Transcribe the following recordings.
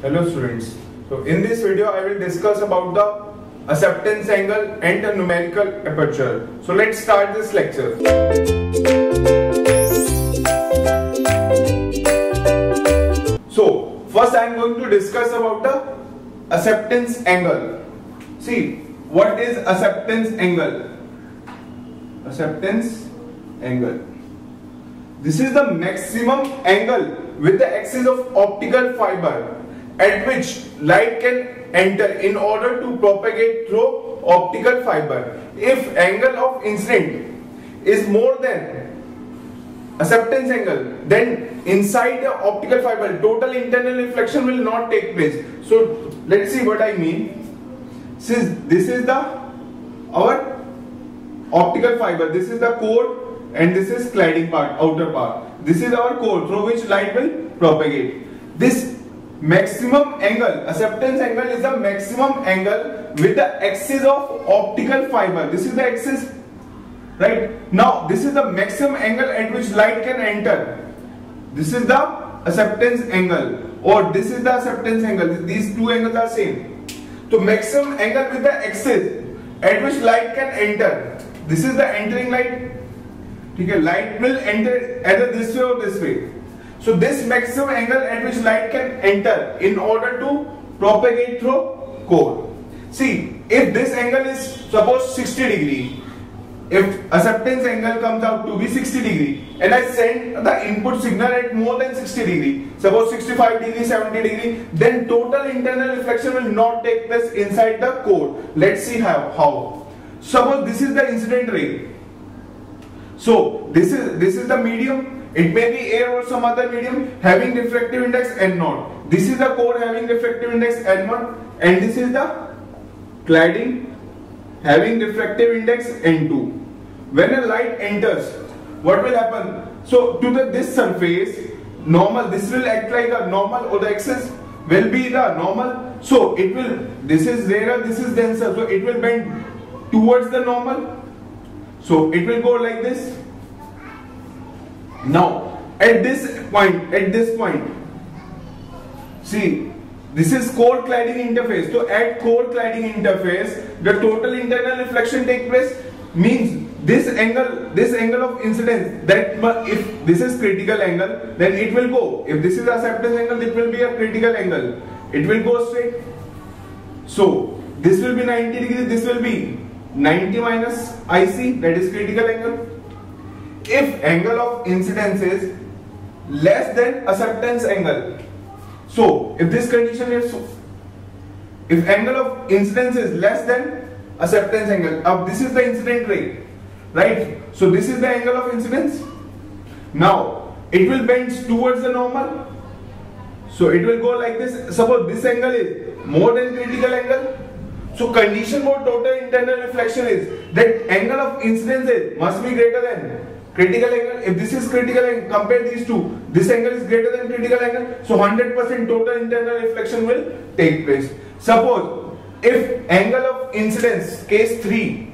Hello students, so in this video I will discuss about the acceptance angle and the numerical aperture. So let's start this lecture. So first I am going to discuss about the acceptance angle. See, what is acceptance angle? Acceptance angle. This is the maximum angle with the axis of optical fiber at which light can enter in order to propagate through optical fiber. If angle of incident is more than acceptance angle, then inside the optical fiber total internal reflection will not take place. So let's see what I mean. Since this is our optical fiber, this is the core and this is cladding part, outer part. This is our core through which light will propagate. This maximum angle, acceptance angle, is the maximum angle with the axis of optical fiber. This is the axis, right? Now this is the maximum angle at which light can enter. This is the acceptance angle, or this is the acceptance angle. These two angles are same. So maximum angle with the axis at which light can enter. This is the entering light. Okay, light will enter either this way or this way. So this maximum angle at which light can enter in order to propagate through core. See, if this angle is suppose 60 degree, if acceptance angle comes out to be 60 degree and I send the input signal at more than 60 degree, suppose 65 degree, 70 degree, then total internal reflection will not take place inside the core. Let's see how. Suppose this is the incident ray. So this is the medium. It may be air or some other medium having refractive index N0. This is the core having refractive index N1, and this is the cladding having refractive index N2. When a light enters, what will happen? So to this surface, normal, this will act like a normal, or the axis will be the normal. So it will, this is rarer, this is denser, so it will bend towards the normal. So it will go like this. Now at this point, see, this is core cladding interface. So at core cladding interface, the total internal reflection take place, means this angle of incidence, that if this is critical angle, then it will go. If this is acceptance angle, it will be a critical angle. It will go straight. So this will be 90 degree. This will be 90 minus IC, that is critical angle. If angle of incidence is less than acceptance angle, so if this condition is, if angle of incidence is less than acceptance angle, now this is the incident ray, right? So this is the angle of incidence. Now it will bend towards the normal, so it will go like this. Suppose this angle is more than critical angle. So condition for total internal reflection is that angle of incidence must be greater than critical angle. If this is critical angle, compare these two, this angle is greater than critical angle, so 100% total internal reflection will take place. Suppose if angle of incidence, case 3,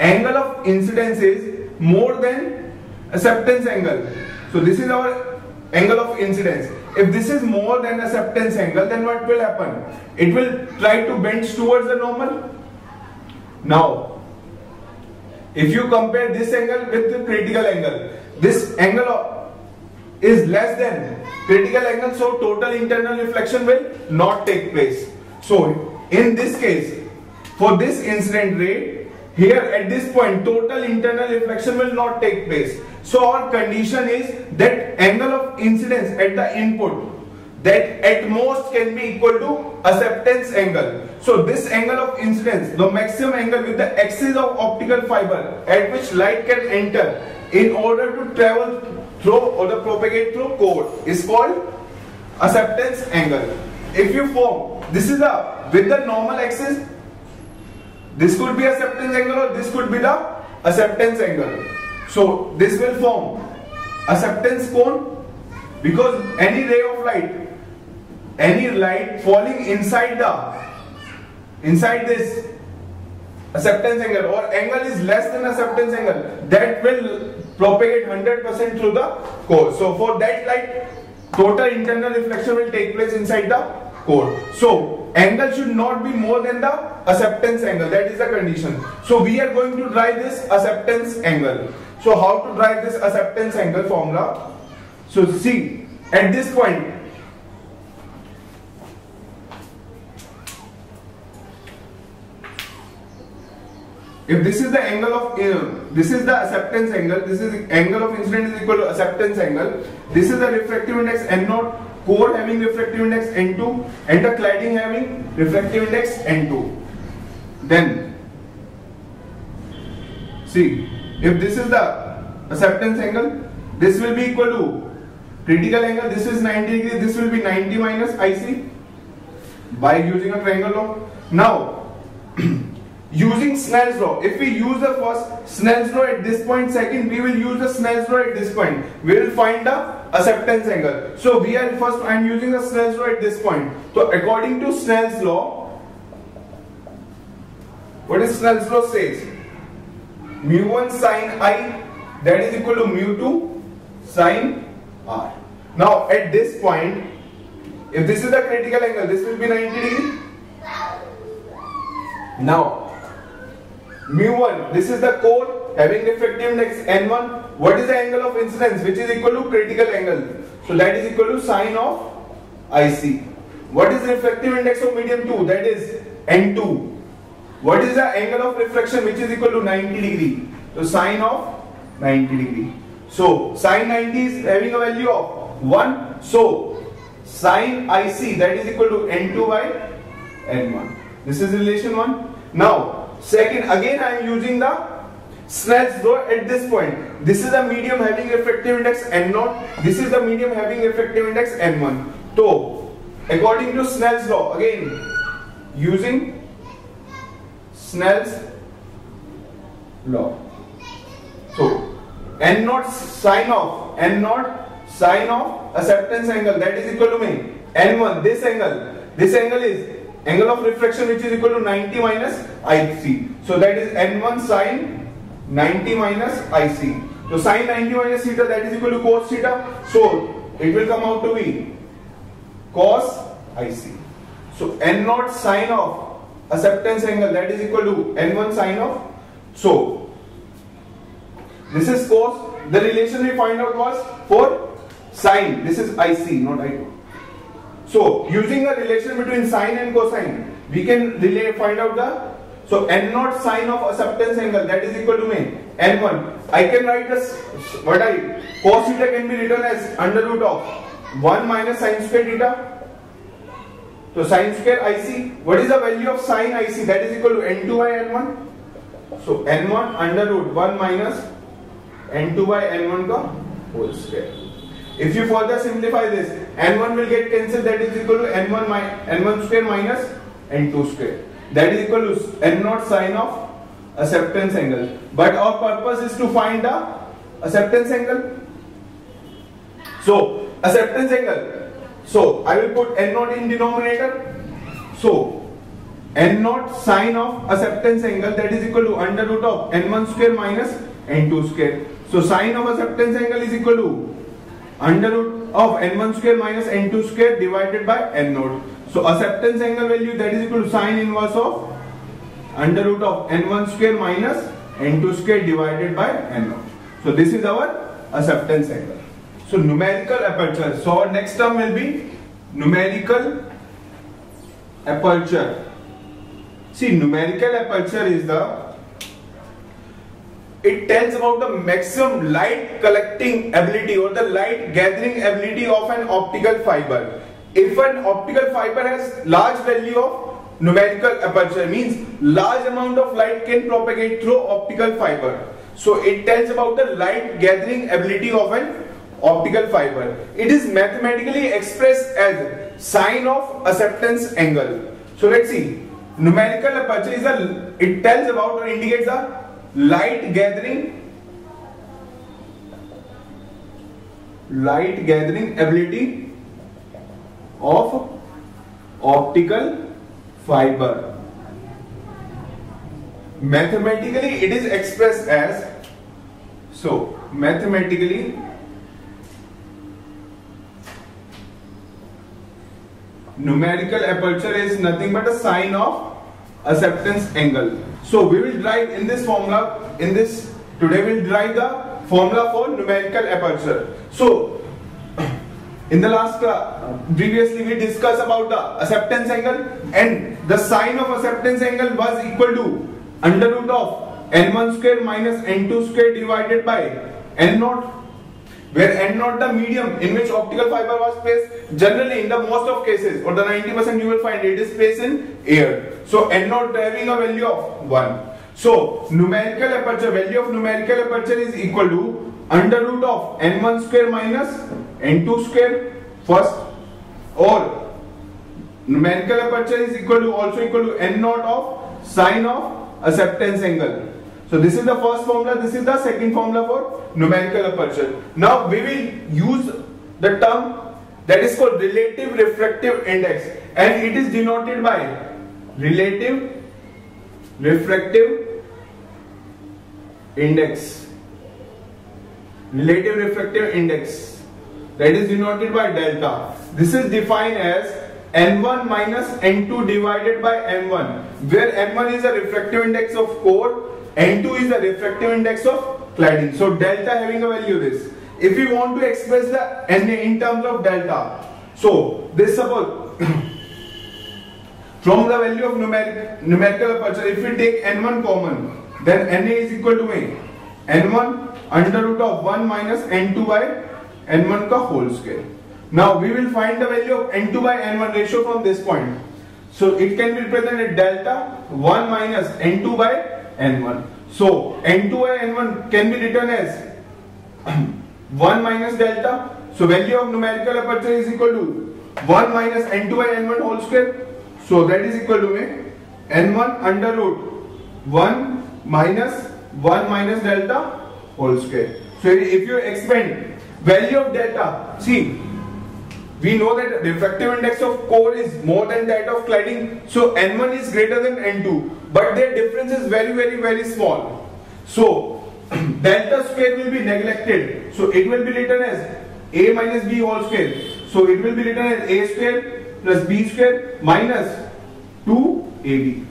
angle of incidence is more than acceptance angle. So this is our angle of incidence. If this is more than acceptance angle, then what will happen? It will try to bend towards the normal. Now if you compare this angle with the critical angle, this angle is less than critical angle, so total internal reflection will not take place. So in this case, for this incident ray, here at this point, total internal reflection will not take place. So our condition is that angle of incidence at the input, that at most can be equal to acceptance angle. So this angle of incidence, the maximum angle with the axis of optical fiber at which light can enter in order to travel through or to propagate through core, is called acceptance angle. If you form, this is with the normal axis, this could be acceptance angle, or this could be the acceptance angle. So this will form acceptance cone, because any ray of light, any light falling inside this acceptance angle, or angle is less than acceptance angle, that will propagate 100% through the core. So for that light, total internal reflection will take place inside the chord. So angle should not be more than the acceptance angle. That is the condition. So we are going to derive this acceptance angle. So how to derive this acceptance angle formula? So see, at this point, if this is the angle of, this is the acceptance angle, this is angle of incident is equal to acceptance angle. This is the refractive index N0, core having refractive index N2, and the cladding having refractive index N2. Then, see, if this is the acceptance angle, this will be equal to critical angle, this is 90 degree, this will be 90 minus IC by using a triangle law. Now, using Snell's law, if we use the first Snell's law at this point, second we will use the Snell's law at this point, we will find the acceptance angle. So we are first, I am using the Snell's law at this point. So according to Snell's law, what is Snell's law says? Mu1 sin I, that is equal to mu2 sin r. Now at this point, if this is the critical angle, this will be 90 degree. Now mu1, this is the core having refractive index N1. What is the angle of incidence, which is equal to critical angle? So that is equal to sine of IC. What is refractive index of medium 2? That is N2. What is the angle of refraction, which is equal to 90 degree? So sine of 90 degree. So sine 90 is having a value of 1. So sine IC, that is equal to N2 by N1. This is relation 1. Now, second, again I am using the Snell's law at this point. This is the medium having refractive index N0. This is the medium having refractive index N1. So, according to Snell's law, again using Snell's law. So, N0 sine of acceptance angle, that is equal to me N1. This angle is angle of refraction, which is equal to 90 minus IC. So that is N1 sine 90 minus IC. So sine 90 minus theta, that is equal to cos theta. So it will come out to be cos IC. So N0 sine of acceptance angle, that is equal to N1 sine of. So this is cos. The relation we find out was for sine. This is IC, not I2. So using the relation between sine and cosine, we can find out the, so N0 sine of acceptance angle, that is equal to me N1. I can write this, cos theta can be written as under root of 1 minus sine square theta. So sine square IC, what is the value of sine IC? That is equal to N2 by N1. So N1 under root 1 minus N2 by N1 का whole square. If you further simplify this, N1 will get cancelled, that is equal to N1 square minus N2 square. That is equal to N0 sine of acceptance angle. But our purpose is to find the acceptance angle. So, acceptance angle. So, I will put N0 in denominator. So, N0 sine of acceptance angle, that is equal to under root of N1 square minus N2 square. So, sine of acceptance angle is equal to under root of N1 square minus N2 square divided by N0. So acceptance angle value, that is equal to sine inverse of under root of N1 square minus N2 square divided by N0. So this is our acceptance angle. So numerical aperture. So our next term will be numerical aperture. See, numerical aperture is the, it tells about the maximum light collecting ability or the light gathering ability of an optical fiber. If an optical fiber has large value of numerical aperture, means large amount of light can propagate through optical fiber. So it tells about the light gathering ability of an optical fiber. It is mathematically expressed as sine of acceptance angle. So let's see, numerical aperture is a, it tells about or indicates a light gathering ability of optical fiber. Mathematically it is expressed as, so mathematically Numerical aperture is nothing but a sign of acceptance angle. So we will write in this formula, today we will write the formula for numerical aperture. So in the last class, previously we discussed about the acceptance angle, and the sine of acceptance angle was equal to under root of n1 square minus n2 square divided by n0, where n0 the medium in which optical fiber was placed. Generally in the most of cases, or the 90% you will find it is placed in air. So n0 having a value of 1. So numerical aperture, value of numerical aperture is equal to under root of n1 square minus n2 square first, or numerical aperture is equal to n0 of sine of acceptance angle. So this is the first formula, this is the second formula for numerical aperture. Now we will use the term that is called relative refractive index, and it is denoted by relative refractive index. Relative refractive index, that is denoted by delta. This is defined as n1 minus n2 divided by n1, where n1 is a refractive index of core, n2 is the refractive index of cladding. So delta having a value this. If we want to express the Na in terms of delta, so this suppose from the value of numerical aperture, if we take n1 common, then Na is equal to n1 under root of 1 minus n2 by n1 का whole square. Now we will find the value of n2 by n1 ratio from this point. So it can be represented delta 1 minus n2 by n1. So n2 and n1 can be written as 1 minus delta. So value of numerical aperture is equal to 1 minus n2 by n1 whole square. So that is equal to n1 under root 1 minus delta whole square. So if you expand value of delta, see, we know that refractive index of core is more than that of cladding, so n1 is greater than n2, but their difference is very, very, very small. So delta square will be neglected, so it will be written as a minus b whole square. So it will be written as a square plus b square minus 2ab.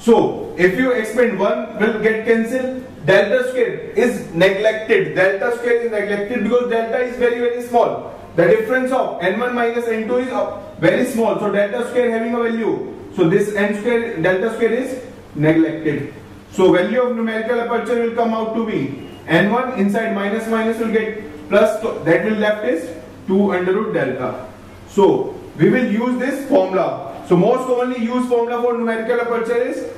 So if you expand, one will get cancelled. Delta square is neglected. Delta square is neglected because delta is very, very small. The difference of n1 minus n2 is very small, so delta square having a value. So this delta square is neglected. So value of numerical aperture will come out to be n1 inside minus will get plus, that will left is 2 under root delta. So we will use this formula. So most commonly used formula for numerical aperture is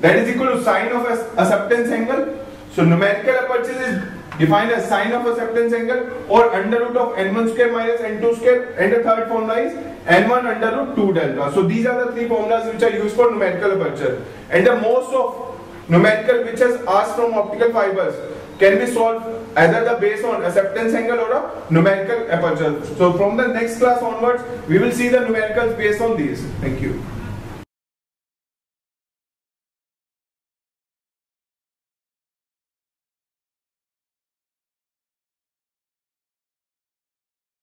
that is equal to sine of acceptance angle. So numerical aperture is defined as sine of acceptance angle, or under root of n1 square minus n2 square, and the third formula is n1 under root 2 delta. So these are the three formulas which are used for numerical aperture, and the most of numerical which is asked from optical fibers can be solved either the base on acceptance angle or a numerical aperture. So from the next class onwards we will see the numericals based on these. Thank you.